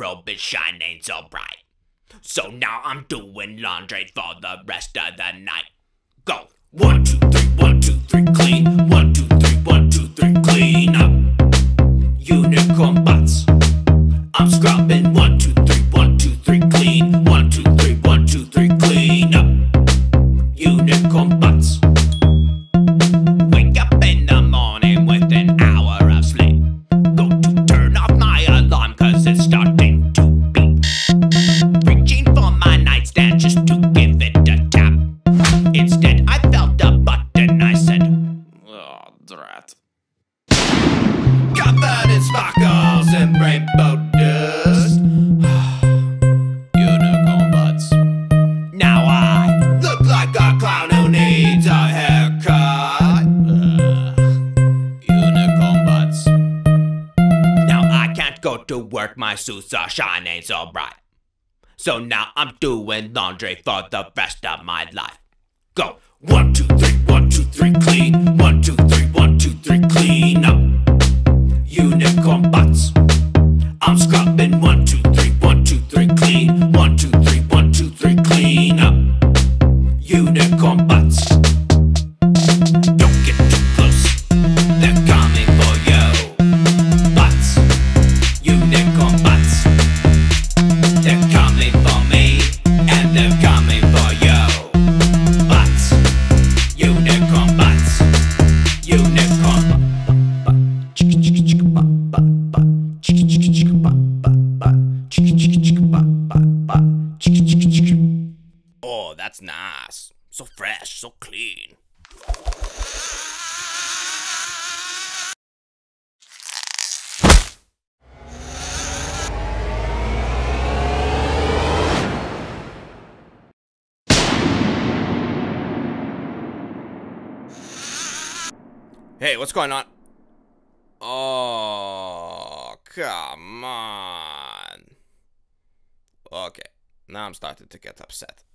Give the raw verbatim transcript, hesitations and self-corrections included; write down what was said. robe is shining so bright. So now I'm doing laundry for the rest of the night. Go! One, two, three, one, two, three, clean. One, two, three, one, two, three, clean up. Unicorn butts. I'm scrubbing. One, two, three, one, two, three, clean. One, two, three, one, two, three, clean up. Unicorn butts. Wake up in the morning with an hour of sleep. Go to turn off my alarm cause it's starting to beep. Reaching for my nightstand just to give it a tap. Instead I felt a button, I said, oh, drat. Covered in sparkles and rainbow dust. Unicorn butts. Now I look like a clown who needs a haircut. Uh, unicorn butts. Now I can't go to work, my suits are shining so bright. So now I'm doing laundry for the rest of my life. Go! One, two, three, one, two, three, clean. One, two, three, one, two, three, clean up. Unicorn butts. I'm scrubbing. One, two, three, one, two, three, clean. One, two, three, one, two, three, clean up. Unicorn butts. Don't get too close, they're coming for you. Butts, unicorn butts. They're coming for me, and they're coming for you. Butts, unicorn butts. Unicorn Oh, that's nice. So fresh, so clean. Hey, what's going on? Oh, come on. Okay, now I'm starting to get upset.